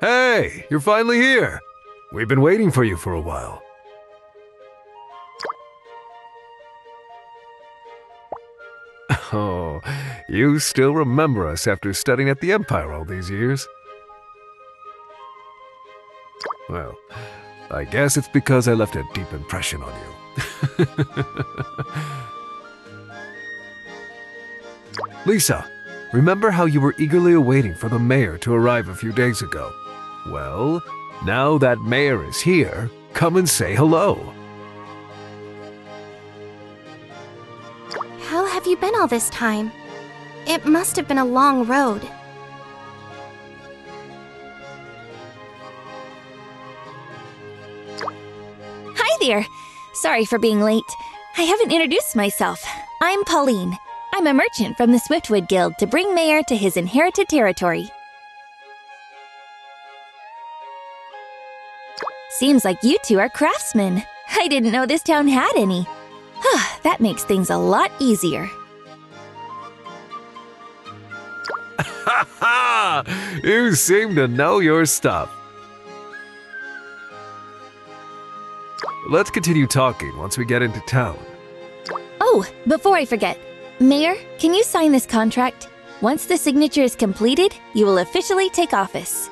Hey, you're finally here. We've been waiting for you for a while. Oh, you still remember us after studying at the Empire all these years? Well, I guess it's because I left a deep impression on you. Lisa, remember how you were eagerly awaiting for the mayor to arrive a few days ago? Well, now that mayor is here, come and say hello. How have you been all this time? It must have been a long road. Hi there! Sorry for being late. I haven't introduced myself. I'm Pauline. I'm a merchant from the Swiftwood Guild to bring Mayor to his inherited territory. Seems like you two are craftsmen. I didn't know this town had any. That makes things a lot easier. Ha ha! You seem to know your stuff. Let's continue talking once we get into town. Oh, before I forget, Mayor, can you sign this contract? Once the signature is completed, you will officially take office.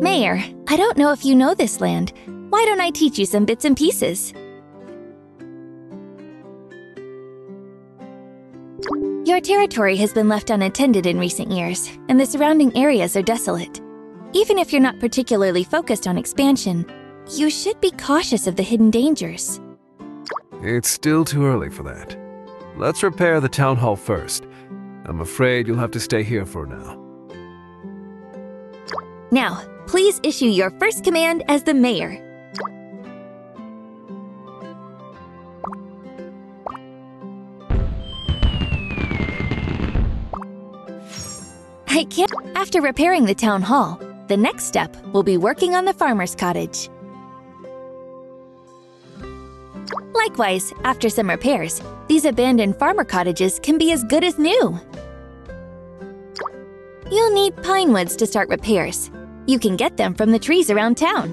Mayor, I don't know if you know this land. Why don't I teach you some bits and pieces? Your territory has been left unattended in recent years, and the surrounding areas are desolate. Even if you're not particularly focused on expansion, you should be cautious of the hidden dangers. It's still too early for that. Let's repair the town hall first. I'm afraid you'll have to stay here for now. Now, please issue your first command as the mayor. I can't. After repairing the town hall, the next step will be working on the farmer's cottage. Likewise, after some repairs, these abandoned farmer cottages can be as good as new. You'll need pine woods to start repairs. You can get them from the trees around town.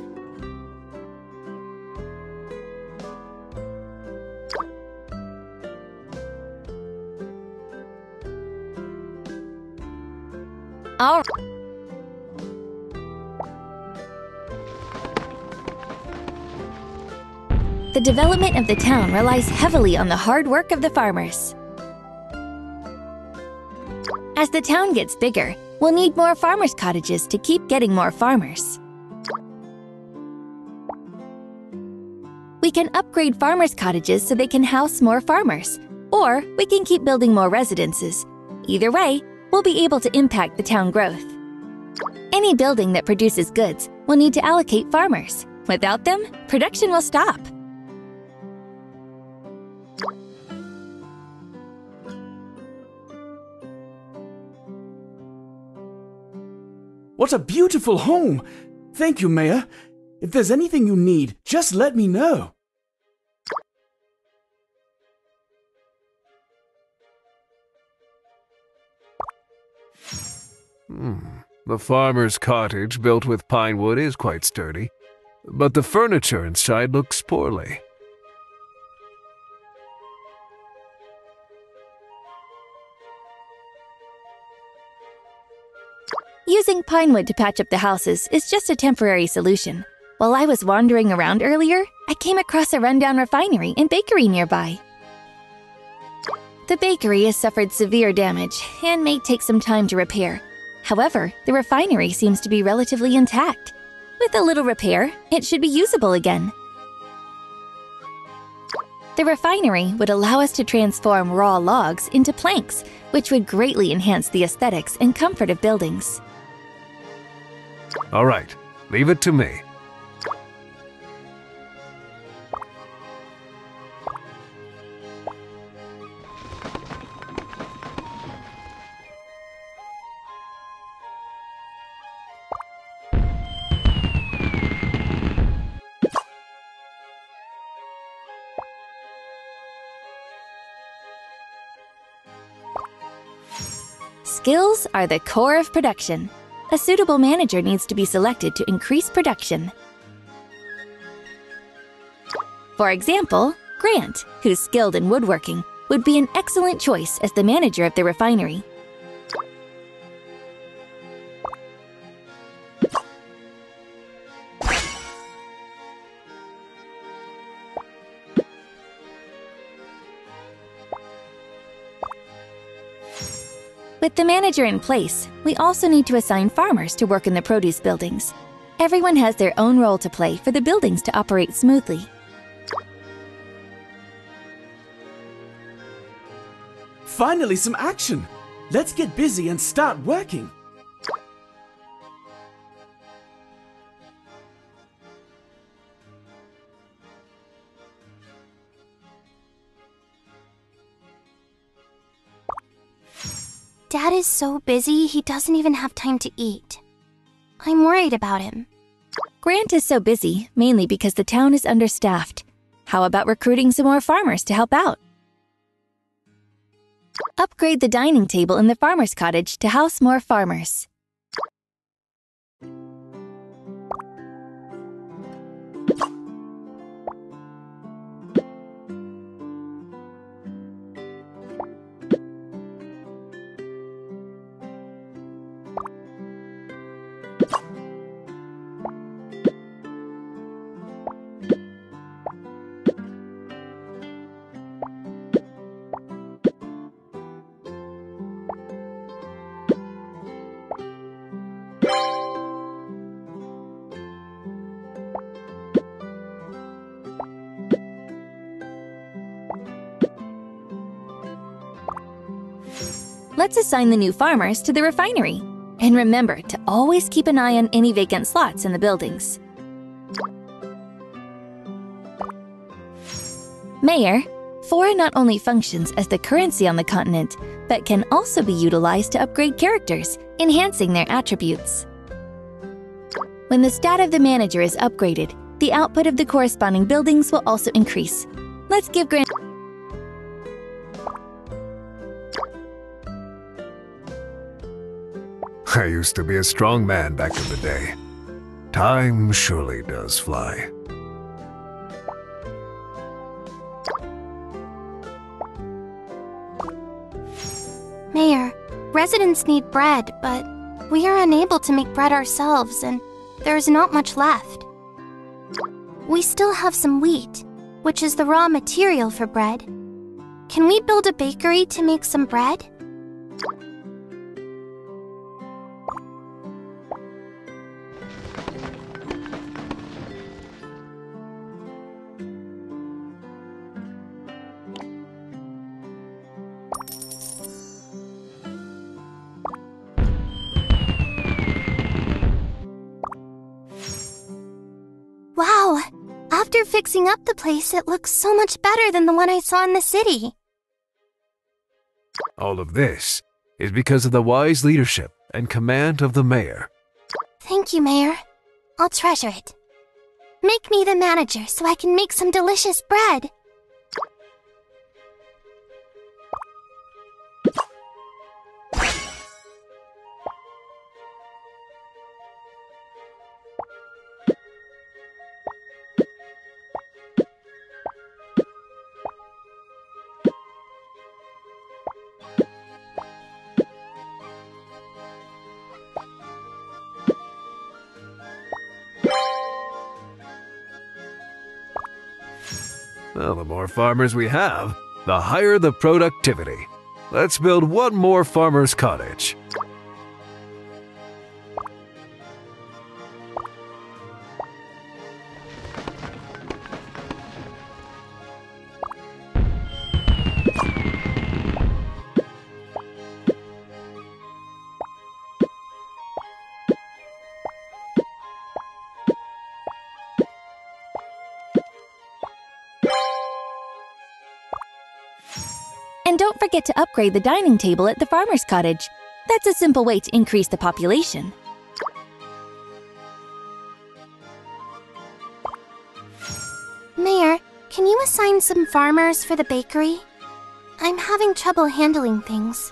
All right. The development of the town relies heavily on the hard work of the farmers. As the town gets bigger, we'll need more farmers' cottages to keep getting more farmers. We can upgrade farmers' cottages so they can house more farmers, or we can keep building more residences. Either way, we'll be able to impact the town growth. Any building that produces goods will need to allocate farmers. Without them, production will stop. What a beautiful home! Thank you, Maya. If there's anything you need, just let me know. The farmer's cottage built with pine wood is quite sturdy, but the furniture inside looks poorly. Using pine wood to patch up the houses is just a temporary solution. While I was wandering around earlier, I came across a rundown refinery and bakery nearby. The bakery has suffered severe damage and may take some time to repair. However, the refinery seems to be relatively intact. With a little repair, it should be usable again. The refinery would allow us to transform raw logs into planks, which would greatly enhance the aesthetics and comfort of buildings. All right, leave it to me. Skills are the core of production. A suitable manager needs to be selected to increase production. For example, Grant, who's skilled in woodworking, would be an excellent choice as the manager of the refinery. With the manager in place, we also need to assign farmers to work in the produce buildings. Everyone has their own role to play for the buildings to operate smoothly. Finally, some action! Let's get busy and start working! Dad is so busy, he doesn't even have time to eat. I'm worried about him. Grant is so busy, mainly because the town is understaffed. How about recruiting some more farmers to help out? Upgrade the dining table in the farmer's cottage to house more farmers. Let's assign the new farmers to the refinery. And remember to always keep an eye on any vacant slots in the buildings. Mayor, Flora not only functions as the currency on the continent, but can also be utilized to upgrade characters, enhancing their attributes. When the stat of the manager is upgraded, the output of the corresponding buildings will also increase. Let's give Grant. I used to be a strong man back in the day. Time surely does fly. Mayor, residents need bread, but we are unable to make bread ourselves, and there is not much left. We still have some wheat, which is the raw material for bread. Can we build a bakery to make some bread? After fixing up the place, it looks so much better than the one I saw in the city. All of this is because of the wise leadership and command of the mayor. Thank you, Mayor. I'll treasure it. Make me the manager so I can make some delicious bread. Well, the more farmers we have, the higher the productivity. Let's build one more farmer's cottage. And don't forget to upgrade the dining table at the farmer's cottage. That's a simple way to increase the population. Mayor, can you assign some farmers for the bakery? I'm having trouble handling things.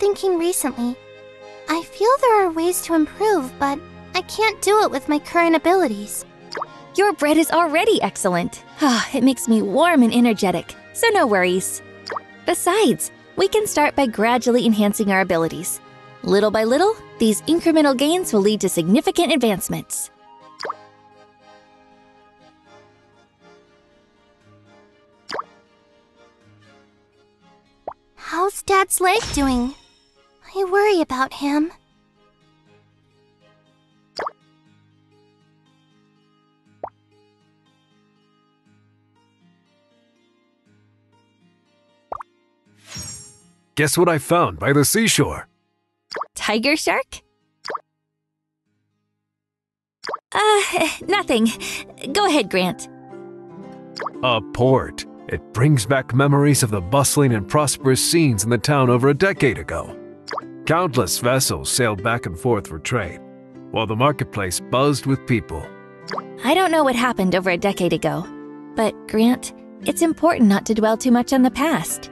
thinking recently. I feel there are ways to improve, but I can't do it with my current abilities. Your bread is already excellent. It makes me warm and energetic, so no worries. Besides, we can start by gradually enhancing our abilities. Little by little, these incremental gains will lead to significant advancements. How's Dad's leg doing? I worry about him. Guess what I found by the seashore? Tiger shark? Nothing. Go ahead, Grant. A port. It brings back memories of the bustling and prosperous scenes in the town over a decade ago. Countless vessels sailed back and forth for trade, while the marketplace buzzed with people. I don't know what happened over a decade ago, but Grant, it's important not to dwell too much on the past.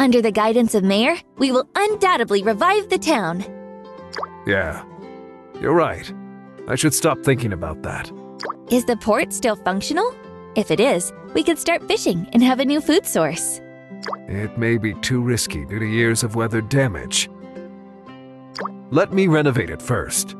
Under the guidance of Mayor, we will undoubtedly revive the town. Yeah, you're right. I should stop thinking about that. Is the port still functional? If it is, we could start fishing and have a new food source. It may be too risky due to years of weather damage. Let me renovate it first.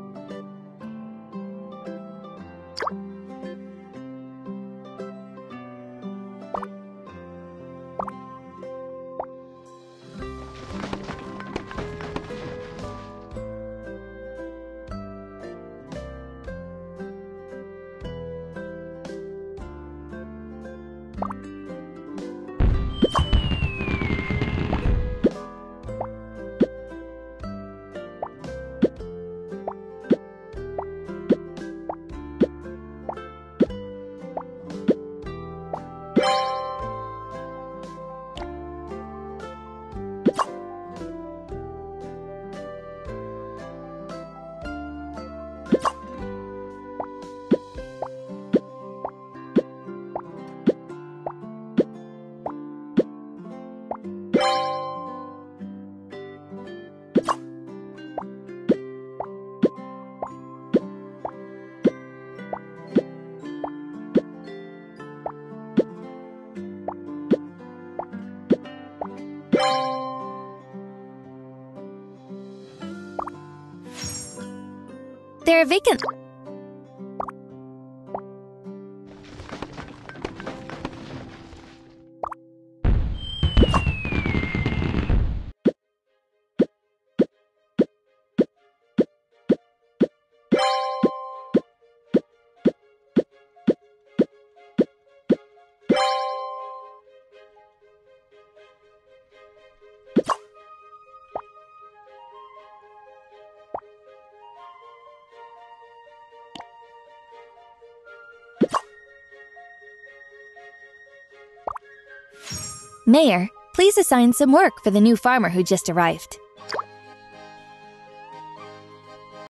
They're vacant. Mayor, please assign some work for the new farmer who just arrived.